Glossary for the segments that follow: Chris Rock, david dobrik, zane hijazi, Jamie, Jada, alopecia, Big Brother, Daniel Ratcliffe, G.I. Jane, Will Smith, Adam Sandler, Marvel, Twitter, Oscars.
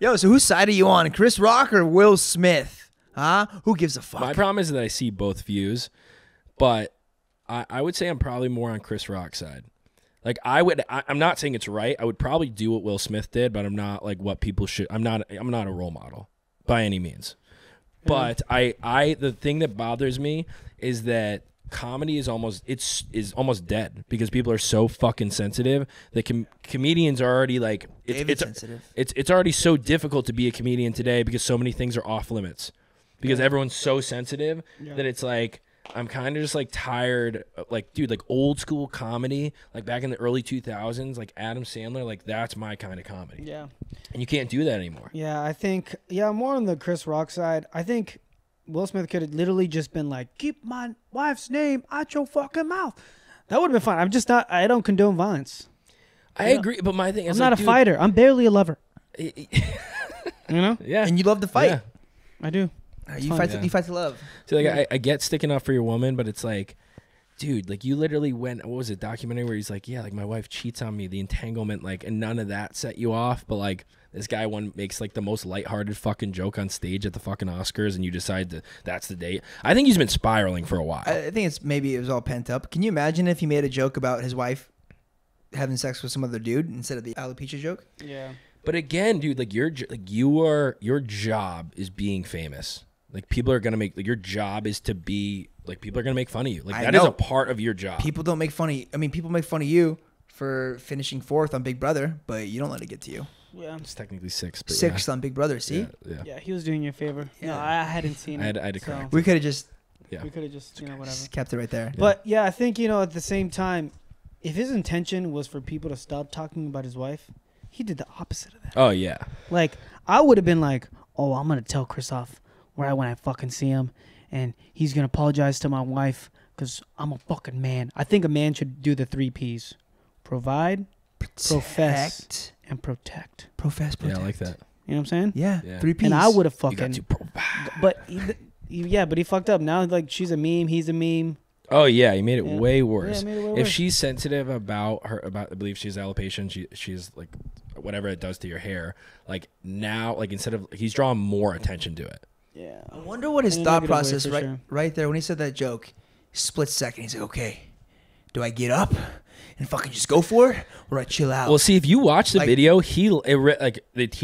Yo, so whose side are you on? Chris Rock or Will Smith? Huh? Who gives a fuck? My problem is that I see both views, but I would say I'm probably more on Chris Rock's side. Like, I'm not saying it's right. I would probably do what Will Smith did, but I'm not like what people should. I'm not a role model by any means. Yeah. But the thing that bothers me is that comedy is almost dead because people are so fucking sensitive. The comedians are already like it's already so difficult to be a comedian today because so many things are off limits because everyone's so sensitive that it's like. I'm kind of just like tired, like dude, like old school comedy, like back in the early 2000s, like Adam Sandler, like that's my kind of comedy. Yeah, and you can't do that anymore. Yeah, I think I'm more on the Chris Rock side. I think Will Smith could have literally just been like, "Keep my wife's name out your fucking mouth." That would have been fine. I'm just not. I don't condone violence. I agree, but my thing is, I'm not like, a fighter. I'm barely a lover. You know? Yeah. And you love to fight. Yeah. I do. You fight to love. So like, I get sticking up for your woman, but it's like, dude, like you literally went. What was it? Documentary where he's like, yeah, like my wife cheats on me, the entanglement, like, and none of that set you off. But like this guy makes like the most lighthearted fucking joke on stage at the fucking Oscars, and you decide that that's the date. I think he's been spiraling for a while. I think maybe it was all pent up. Can you imagine if he made a joke about his wife having sex with some other dude instead of the alopecia joke? Yeah. But again, dude, like your job is being famous. Like people are gonna make like, your job is to be like people are gonna make fun of you. Like that is a part of your job. People don't make fun of you. I mean, people make fun of you for finishing 4th on Big Brother, but you don't let it get to you. Yeah, it's technically 6th. But 6th on Big Brother. See? Yeah, he was doing you a favor. Yeah. No, I hadn't seen it. I had to correct. We could have just. Yeah. We could have just whatever. Just kept it right there. Yeah. But yeah, I think at the same time, if his intention was for people to stop talking about his wife, he did the opposite of that. Oh yeah. Like I would have been like, oh, I'm gonna tell Chris off. Right when I fucking see him, and he's gonna apologize to my wife because I'm a fucking man. I think a man should do the 3 P's: provide, profess, and protect. Profess, protect. Yeah, I like that. You know what I'm saying? Yeah, yeah. 3 P's. And I would have fucking. You got to provide. But but he fucked up. Now like she's a meme, he's a meme. Oh yeah, he made it way worse. Yeah, if she's sensitive about her, I believe she's alopecia. She's like, whatever it does to your hair. Like now, like instead of he's drawing more attention to it. Yeah. I wonder what his thought process right there when he said that joke. Split second, he's like, okay, do I get up and fucking just go for it, or I chill out? Well, see, if you watch the video, he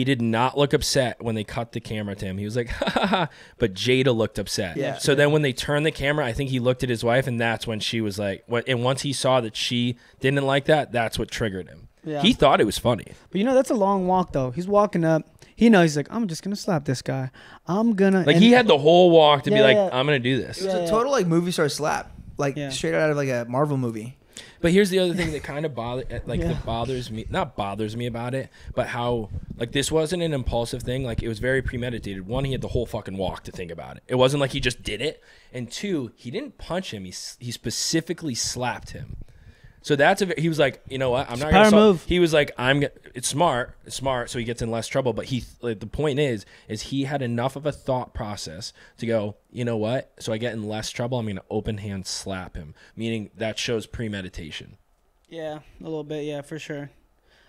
did not look upset when they cut the camera to him. He was like, ha ha ha. But Jada looked upset. Yeah. So then when they turned the camera, I think he looked at his wife, and that's when she was like, and once he saw that she didn't like that, that's what triggered him. Yeah. He thought it was funny. But that's a long walk though. He's walking up. He knows he's like, I'm just gonna slap this guy. I'm gonna like he had the whole walk to be like, I'm gonna do this. It was a total like movie star slap, like straight out of like a Marvel movie. But here's the other thing that kind of bothers me, not bothers me about it, but how like this wasn't an impulsive thing. Like it was very premeditated. One, he had the whole fucking walk to think about it. It wasn't like he just did it. And two, he didn't punch him. He specifically slapped him. So he was like, you know what? I'm not gonna move. He was like, it's smart. So he gets in less trouble. But the point is he had enough of a thought process to go, you know what? So I get in less trouble. I'm gonna open hand slap him, meaning that shows premeditation. Yeah, a little bit. Yeah, for sure.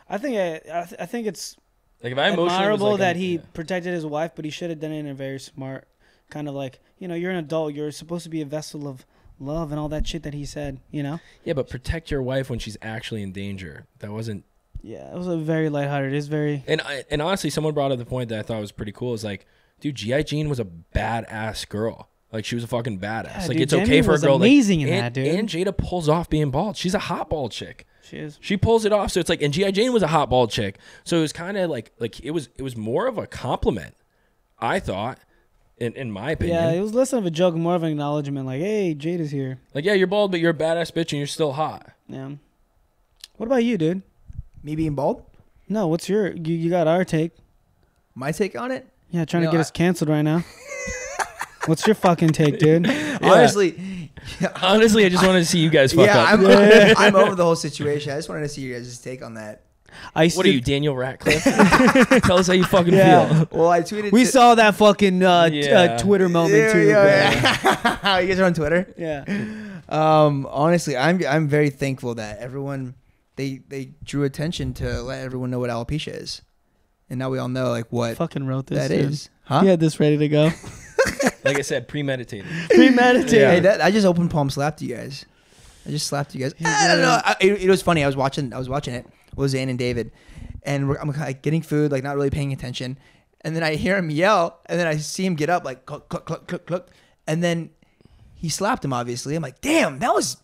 I think I think it's like if I admirable like that he protected his wife, but he should have done it in a very smart kind of like you're an adult. You're supposed to be a vessel of love and all that shit that he said, Yeah, but protect your wife when she's actually in danger. That wasn't. Yeah, it was a very lighthearted. It's very. And honestly, someone brought up the point that I thought was pretty cool. Is like, dude, G.I. Jane was a badass girl. Like she was a fucking badass. Yeah, like dude, it's Jamie okay for a girl. Amazing like, in that, dude. And Jada pulls off being bald. She's a hot bald chick. She is. She pulls it off. So it's like, and G.I. Jane was a hot bald chick. So it was kind of like it was more of a compliment, I thought. In my opinion. Yeah, it was less of a joke, more of an acknowledgement. Like, hey, Jada's here. Like, yeah, you're bald, but you're a badass bitch, and you're still hot. Yeah. What about you, dude? Me being bald? No, what's your... You got our take. My take on it? Yeah, trying to get us canceled right now. What's your fucking take, dude? Honestly... Yeah. Honestly, I just wanted to see you guys fuck up. I'm over the whole situation. I just wanted to see you guys' take on that. What are you, Daniel Ratcliffe? Tell us how you fucking feel. Well, I tweeted. We saw that fucking Twitter moment too. Yeah. You guys are on Twitter. Yeah. Honestly, I'm very thankful that everyone they drew attention to let everyone know what alopecia is. And now we all know like what fucking wrote this. That dude. Is, huh? He had this ready to go. Like I said, premeditated. Premeditated. Yeah. Hey, I just open palm slapped you guys. I just slapped you guys. I don't know. It was funny. I was watching it with Zane and David, and I'm like getting food, like not really paying attention. And then I hear him yell, and then I see him get up, like cluck, cluck, cluck, cluck, cluck. And then he slapped him. Obviously, I'm like, damn, that was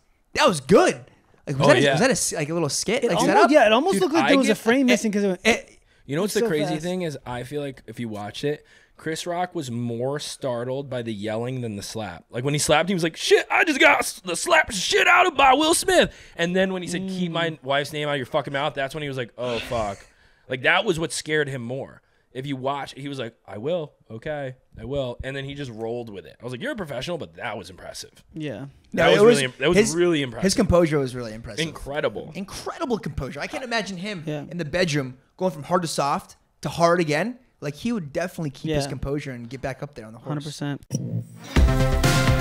good. Like, was that like a little skit? Like, almost, yeah, it almost looked like there was a frame missing because you know what's the crazy thing is? I feel like if you watch it, Chris Rock was more startled by the yelling than the slap. Like when he slapped, he was like, shit, I just got the slap shit out of by Will Smith. And then when he said, keep my wife's name out of your fucking mouth, that's when he was like, oh, fuck. Like that was what scared him more. If you watch, he was like, I will. Okay, I will. And then he just rolled with it. I was like, you're a professional, but that was impressive. Yeah. That was really impressive. His composure was really impressive. Incredible. Incredible composure. I can't imagine him in the bedroom going from hard to soft to hard again. Like, he would definitely keep his composure and get back up there on the horse. 100%.